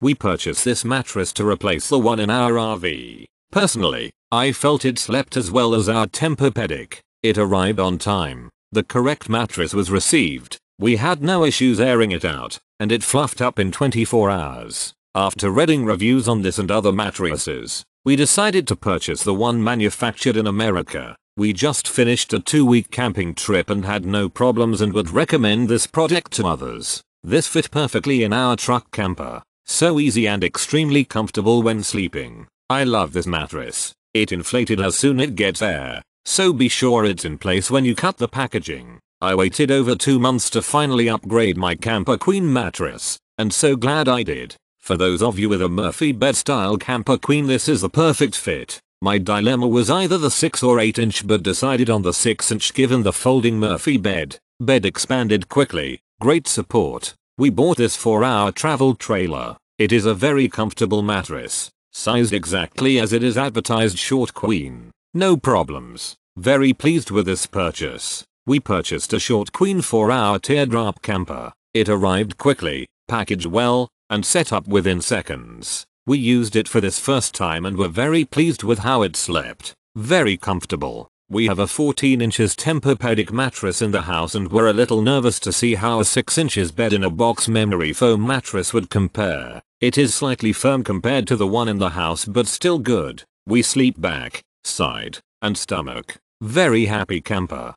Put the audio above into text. We purchased this mattress to replace the one in our RV. Personally, I felt it slept as well as our Tempur-Pedic. It arrived on time. The correct mattress was received. We had no issues airing it out, and it fluffed up in 24 hours. After reading reviews on this and other mattresses, we decided to purchase the one manufactured in America. We just finished a 2-week camping trip and had no problems and would recommend this product to others. This fit perfectly in our truck camper. So easy and extremely comfortable when sleeping. I love this mattress. It inflated as soon as it gets air, so be sure it's in place when you cut the packaging. I waited over 2 months to finally upgrade my Camper Queen mattress, and so glad I did. For those of you with a Murphy bed style Camper Queen, this is the perfect fit. My dilemma was either the 6 or 8 inch but decided on the 6 inch given the folding Murphy bed. Bed expanded quickly, great support. We bought this for our travel trailer. It is a very comfortable mattress, sized exactly as it is advertised, short queen. No problems. Very pleased with this purchase. We purchased a short queen for our teardrop camper. It arrived quickly, packaged well, and set up within seconds. We used it for this first time and were very pleased with how it slept. Very comfortable. We have a 14 inches Tempur-Pedic mattress in the house and were a little nervous to see how a 6 inches bed in a box memory foam mattress would compare. It is slightly firm compared to the one in the house but still good. We sleep back, side, and stomach. Very happy camper.